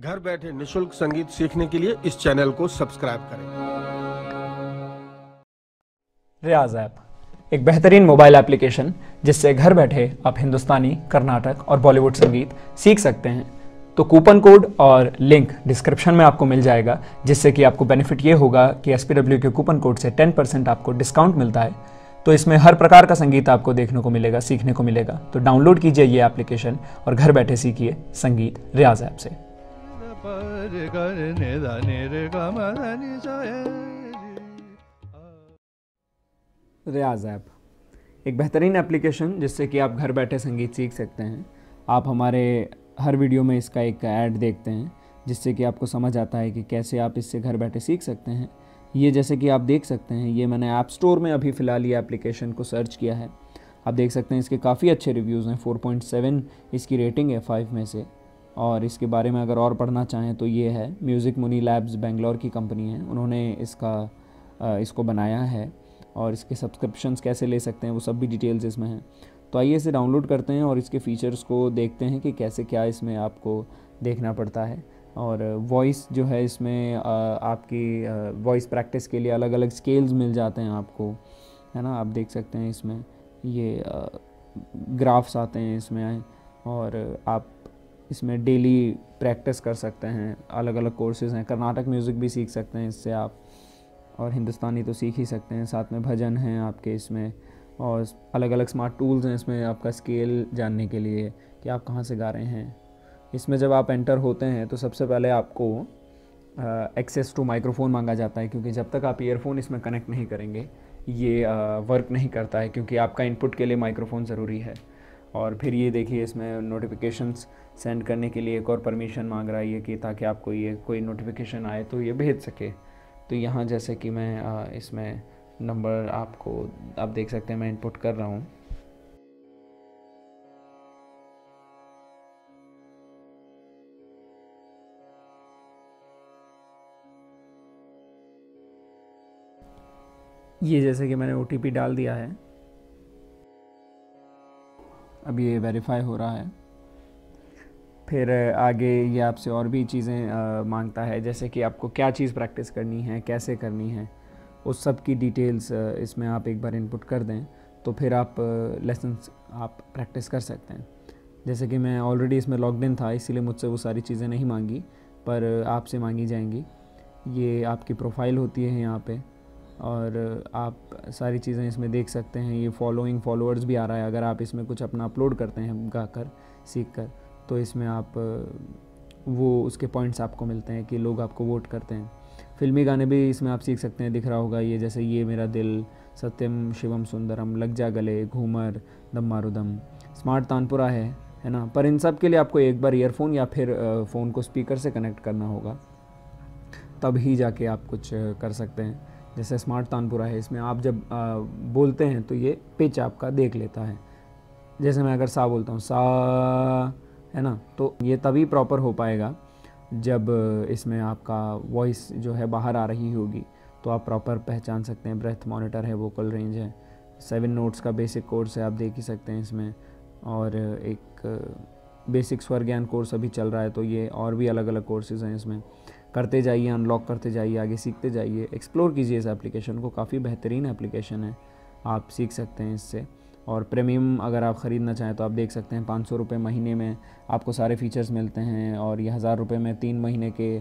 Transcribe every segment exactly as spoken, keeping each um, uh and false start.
घर बैठे निशुल्क संगीत सीखने के लिए इस चैनल को सब्सक्राइब करें। रियाज ऐप एक बेहतरीन मोबाइल एप्लीकेशन जिससे घर बैठे आप हिंदुस्तानी, कर्नाटक और बॉलीवुड संगीत सीख सकते हैं। तो कूपन कोड और लिंक डिस्क्रिप्शन में आपको मिल जाएगा, जिससे कि आपको बेनिफिट ये होगा कि एस पी डब्ल्यू के कूपन कोड से टेन परसेंट आपको डिस्काउंट मिलता है। तो इसमें हर प्रकार का संगीत आपको देखने को मिलेगा, सीखने को मिलेगा। तो डाउनलोड कीजिए ये एप्लीकेशन और घर बैठे सीखिए संगीत रियाज ऐप से। रियाज ऐप एक बेहतरीन एप्लीकेशन जिससे कि आप घर बैठे संगीत सीख सकते हैं। आप हमारे हर वीडियो में इसका एक ऐड देखते हैं, जिससे कि आपको समझ आता है कि कैसे आप इससे घर बैठे सीख सकते हैं। ये जैसे कि आप देख सकते हैं, ये मैंने ऐप स्टोर में अभी फ़िलहाल ये एप्लीकेशन को सर्च किया है। आप देख सकते हैं इसके काफ़ी अच्छे रिव्यूज़ हैं, फोर पॉइंट सेवन इसकी रेटिंग है फाइव में से। और इसके बारे में अगर और पढ़ना चाहें तो ये है, म्यूज़िक मुनी लैब्स बेंगलोर की कंपनी है, उन्होंने इसका इसको बनाया है। और इसके सब्सक्रिप्शंस कैसे ले सकते हैं वो सब भी डिटेल्स इसमें हैं। तो आइए इसे डाउनलोड करते हैं और इसके फ़ीचर्स को देखते हैं कि कैसे क्या इसमें आपको देखना पड़ता है। और वॉइस जो है इसमें आपकी वॉइस प्रैक्टिस के लिए अलग अलग स्केल्स मिल जाते हैं आपको, है ना। आप देख सकते हैं इसमें ये ग्राफ्स आते हैं इसमें, और आप इसमें डेली प्रैक्टिस कर सकते हैं। अलग अलग कोर्सेज हैं, कर्नाटक म्यूज़िक भी सीख सकते हैं इससे आप, और हिंदुस्तानी तो सीख ही सकते हैं, साथ में भजन हैं आपके इसमें। और अलग अलग स्मार्ट टूल्स हैं इसमें आपका स्केल जानने के लिए कि आप कहाँ से गा रहे हैं। इसमें जब आप एंटर होते हैं तो सबसे पहले आपको एक्सेस टू माइक्रोफोन मांगा जाता है, क्योंकि जब तक आप ईयरफोन इसमें कनेक्ट नहीं करेंगे ये आ, वर्क नहीं करता है, क्योंकि आपका इनपुट के लिए माइक्रोफोन ज़रूरी है। और फिर ये देखिए इसमें नोटिफिकेशंस सेंड करने के लिए एक और परमिशन मांग रहा है ये, कि ताकि आपको ये कोई नोटिफिकेशन आए तो ये भेज सके। तो यहाँ जैसे कि मैं आ, इसमें नंबर आपको आप देख सकते हैं मैं इनपुट कर रहा हूँ। ये जैसे कि मैंने ओ टी पी डाल दिया है, अब ये वेरीफाई हो रहा है। फिर आगे ये आपसे और भी चीज़ें मांगता है, जैसे कि आपको क्या चीज़ प्रैक्टिस करनी है, कैसे करनी है, उस सब की डिटेल्स इसमें आप एक बार इनपुट कर दें तो फिर आप लेसन्स आप प्रैक्टिस कर सकते हैं। जैसे कि मैं ऑलरेडी इसमें लॉग्ड इन था, इसीलिए मुझसे वो सारी चीज़ें नहीं मांगी, पर आपसे मांगी जाएंगी। ये आपकी प्रोफाइल होती है यहाँ पे, और आप सारी चीज़ें इसमें देख सकते हैं। ये फॉलोइंग, फॉलोअर्स भी आ रहा है। अगर आप इसमें कुछ अपना अपलोड करते हैं गाकर, सीखकर, तो इसमें आप वो उसके पॉइंट्स आपको मिलते हैं कि लोग आपको वोट करते हैं। फिल्मी गाने भी इसमें आप सीख सकते हैं, दिख रहा होगा ये, जैसे ये मेरा दिल, सत्यम शिवम सुंदरम, लग जा गले, घूमर, दम्मारुदम, स्मार्ट तानपुरा है, है ना। पर इन सब के लिए आपको एक बार ईयरफोन या फिर फ़ोन को स्पीकर से कनेक्ट करना होगा, तब ही जाके आप कुछ कर सकते हैं। जैसे स्मार्ट तानपुरा है, इसमें आप जब आ, बोलते हैं तो ये पिच आपका देख लेता है। जैसे मैं अगर सा बोलता हूँ, सा, है ना, तो ये तभी प्रॉपर हो पाएगा जब इसमें आपका वॉइस जो है बाहर आ रही होगी, तो आप प्रॉपर पहचान सकते हैं। ब्रेथ मॉनिटर है, वोकल रेंज है, सेवन नोट्स का बेसिक कोर्स है, आप देख ही सकते हैं इसमें। और एक बेसिक स्वर ज्ञान कोर्स अभी चल रहा है, तो ये और भी अलग अलग कोर्सेज़ हैं इसमें। करते जाइए, अनलॉक करते जाइए, आगे सीखते जाइए, एक्सप्लोर कीजिए इस एप्लीकेशन को। काफ़ी बेहतरीन एप्लीकेशन है, आप सीख सकते हैं इससे। और प्रीमियम अगर आप ख़रीदना चाहें तो आप देख सकते हैं पाँच सौ रुपये महीने में आपको सारे फीचर्स मिलते हैं। और ये हज़ार रुपये में तीन महीने के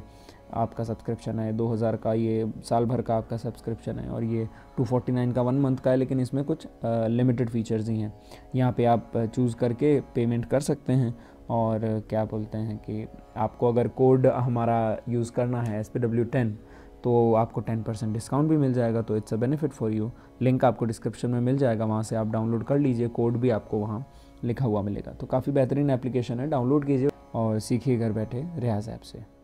आपका सब्सक्रिप्शन है, दो हज़ार का ये साल भर का आपका सब्सक्रिप्शन है, और ये टू फोर्टी नाइन का वन मंथ का है। लेकिन इसमें कुछ लिमिटेड फ़ीचर्स ही हैं, यहाँ पर आप चूज़ करके पेमेंट कर सकते हैं। और क्या बोलते हैं कि आपको अगर कोड हमारा यूज़ करना है एस पी डब्ल्यू टेन, तो आपको टेन परसेंट डिस्काउंट भी मिल जाएगा। तो it's a benefit for you. Link आपको डिस्क्रिप्शन में मिल जाएगा, वहाँ से आप डाउनलोड कर लीजिए, कोड भी आपको वहाँ लिखा हुआ मिलेगा। तो काफ़ी बेहतरीन एप्लीकेशन है, डाउनलोड कीजिए और सीखिए घर बैठे रियाज ऐप से।